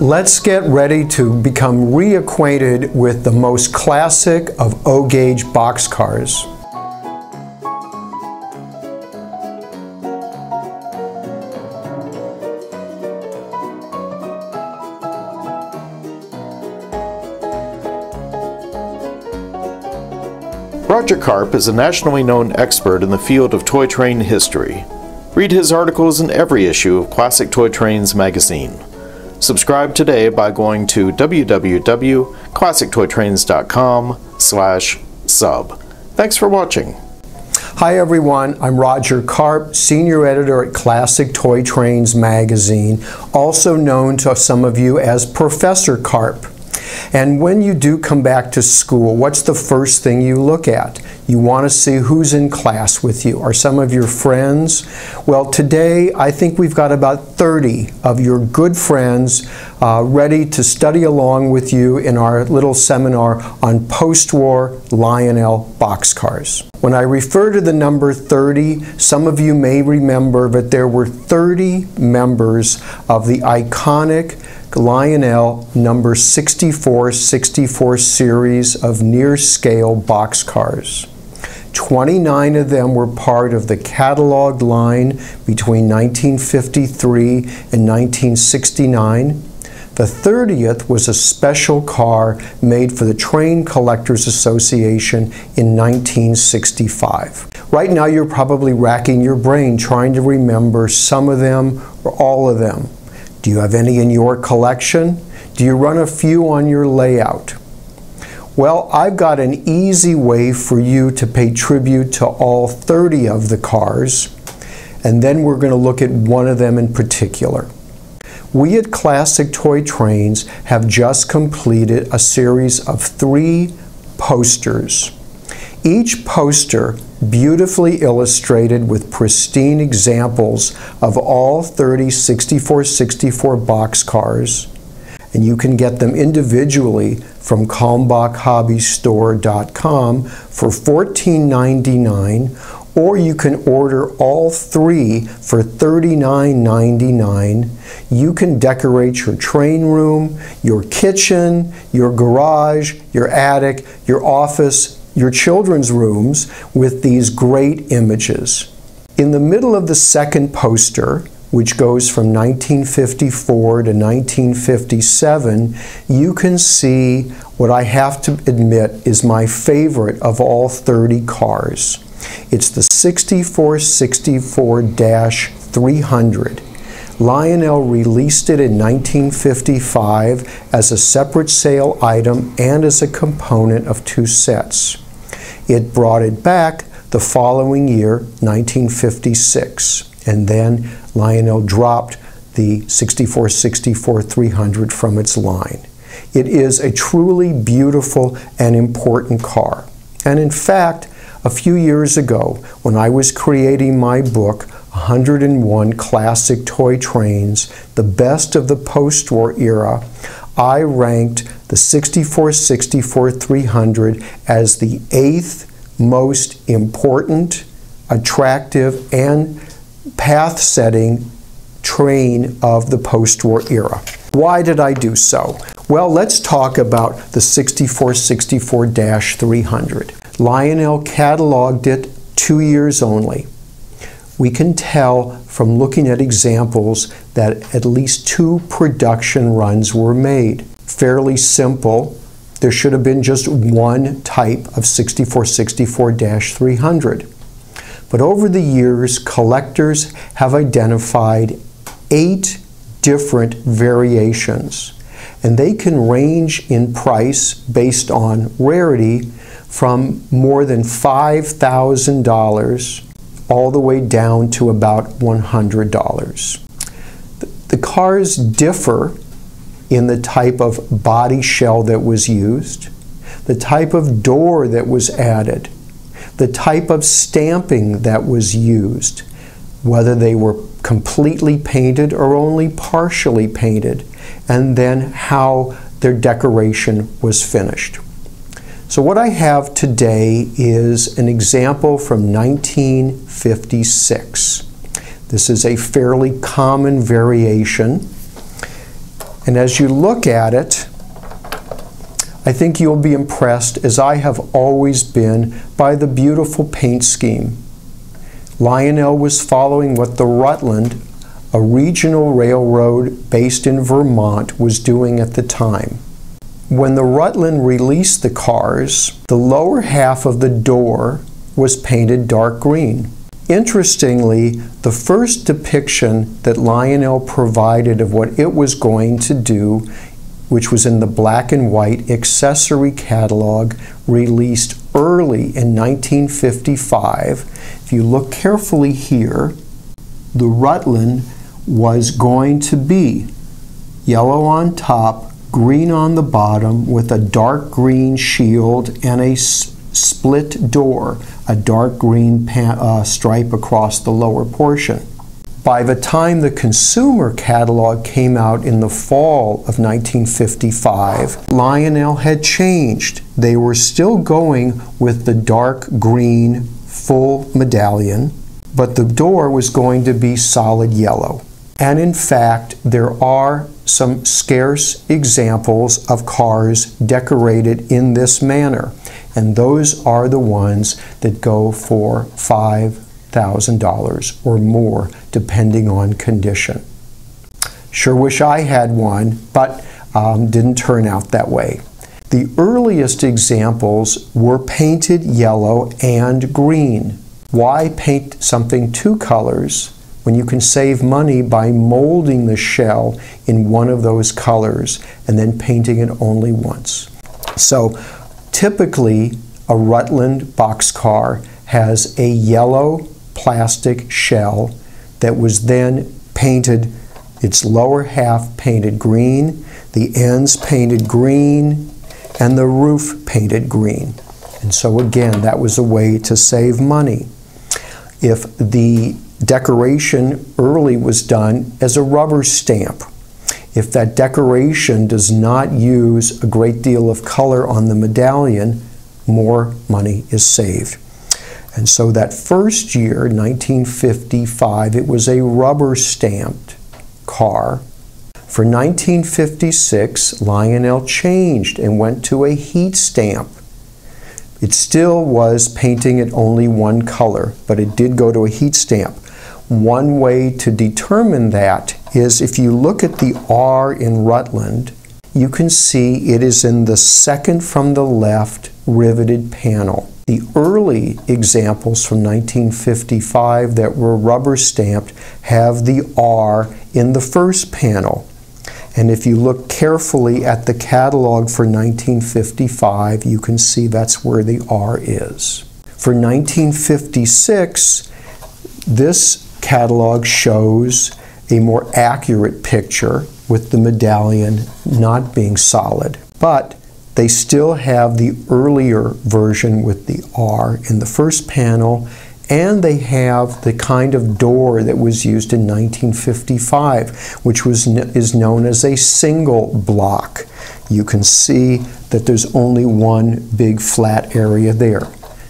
Let's get ready to become reacquainted with the most classic of O gauge boxcars. Roger Carp is a nationally known expert in the field of toy train history. Read his articles in every issue of Classic Toy Trains Magazine. Subscribe today by going to www.classictoytrains.com/sub. Thanks for watching. Hi everyone, I'm Roger Carp, Senior Editor at Classic Toy Trains Magazine, also known to some of you as Professor Carp. And when you do come back to school, what's the first thing you look at? You want to see who's in class with you. Are some of your friends? Well, today I think we've got about 30 of your good friends ready to study along with you in our little seminar on post-war Lionel boxcars. When I refer to the number 30, some of you may remember that there were 30 members of the iconic Lionel number 64 series of near-scale boxcars. 29 of them were part of the catalog line between 1953 and 1969. The 30th was a special car made for the Train Collectors Association in 1965. Right now you're probably racking your brain trying to remember some of them or all of them. Do you have any in your collection? Do you run a few on your layout? Well, I've got an easy way for you to pay tribute to all 30 of the cars, and then we're going to look at one of them in particular. We at Classic Toy Trains have just completed a series of 3 posters. Each poster beautifully illustrated with pristine examples of all 30 64 boxcars, and you can get them individually from kalmbachhobbystore.com for $14.99, or you can order all 3 for $39.99. You can decorate your train room, your kitchen, your garage, your attic, your office, your children's rooms with these great images. In the middle of the second poster, which goes from 1954 to 1957, you can see what I have to admit is my favorite of all 30 cars. It's the 64 64-300. Lionel released it in 1955 as a separate sale item and as a component of 2 sets. It brought it back the following year, 1956, and then Lionel dropped the 64 64-300 from its line. It is a truly beautiful and important car. And in fact, a few years ago, when I was creating my book, 101 Classic Toy Trains, The Best of the Post-War Era, I ranked the 64 64-300 as the 8th most important, attractive, and path-setting train of the post-war era. Why did I do so? Well, let's talk about the 64 64-300. Lionel cataloged it 2 years only. We can tell from looking at examples that at least 2 production runs were made. Fairly simple. There should have been just one type of 64 64-300. But over the years, collectors have identified 8 different variations, and they can range in price based on rarity from more than $5,000 all the way down to about $100. The cars differ in the type of body shell that was used, the type of door that was added, the type of stamping that was used, whether they were completely painted or only partially painted, and then how their decoration was finished. So what I have today is an example from 1956. The This is a fairly common variation. And as you look at it, I think you'll be impressed, as I have always been, by the beautiful paint scheme. Lionel was following what the Rutland, a regional railroad based in Vermont, was doing at the time. When the Rutland released the cars, the lower half of the door was painted dark green. Interestingly, the first depiction that Lionel provided of what it was going to do, which was in the black and white accessory catalog released early in 1955. If you look carefully here, the Rutland was going to be yellow on top, green on the bottom, with a dark green shield and a split door, a dark green stripe across the lower portion. By the time the consumer catalog came out in the fall of 1955, Lionel had changed. They were still going with the dark green full medallion, but the door was going to be solid yellow. And in fact, there are some scarce examples of cars decorated in this manner, and those are the ones that go for $5,000 or more, depending on condition. Sure wish I had one, but didn't turn out that way. The earliest examples were painted yellow and green. Why paint something two colors when you can save money by molding the shell in one of those colors and then painting it only once? So typically a Rutland boxcar has a yellow plastic shell that was then painted, its lower half painted green, the ends painted green, and the roof painted green. And so again, that was a way to save money. If the decoration early was done as a rubber stamp, if that decoration does not use a great deal of color on the medallion, more money is saved. And so that first year, 1955, it was a rubber stamped car. For 1956, Lionel changed and went to a heat stamp. It still was painting it only one color, but it did go to a heat stamp. One way to determine that is if you look at the R in Rutland, you can see it is in the second from the left riveted panel. The early examples from 1955 that were rubber stamped have the R in the first panel. And if you look carefully at the catalog for 1955, you can see that's where the R is. For 1956, this catalog shows a more accurate picture with the medallion not being solid, but they still have the earlier version with the R in the first panel, and they have the kind of door that was used in 1955, which is known as a single block. You can see that there's only one big flat area there.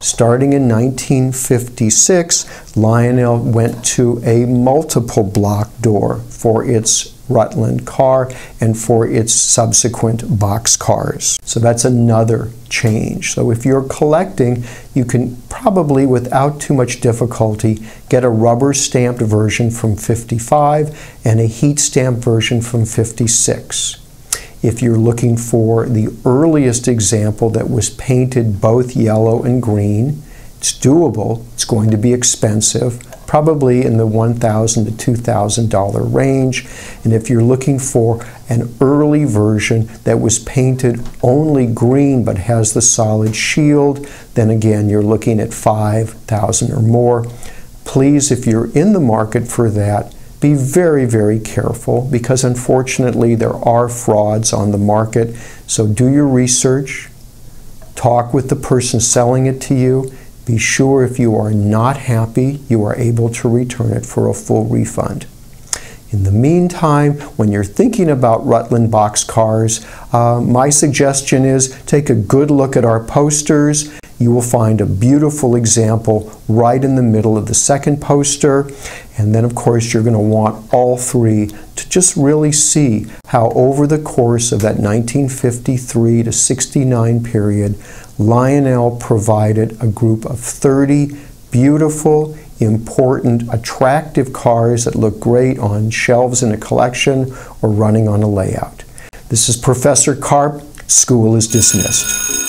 Starting in 1956, Lionel went to a multiple block door for its Rutland car and for its subsequent box cars. So that's another change. So if you're collecting, you can probably, without too much difficulty, get a rubber stamped version from 55 and a heat stamped version from 56. If you're looking for the earliest example that was painted both yellow and green, it's doable. It's going to be expensive, probably in the $1,000 to $2,000 range. And if you're looking for an early version that was painted only green but has the solid shield, then again, you're looking at $5,000 or more. Please, if you're in the market for that, be very, very careful, because unfortunately there are frauds on the market. So do your research, talk with the person selling it to you. Be sure if you are not happy, you are able to return it for a full refund. In the meantime, when you're thinking about Rutland box cars, my suggestion is take a good look at our posters. You will find a beautiful example right in the middle of the second poster. And then of course you're going to want all three to just really see how over the course of that 1953 to 69 period, Lionel provided a group of 30 beautiful, important, attractive cars that look great on shelves in a collection or running on a layout. This is Professor Carp. School is dismissed.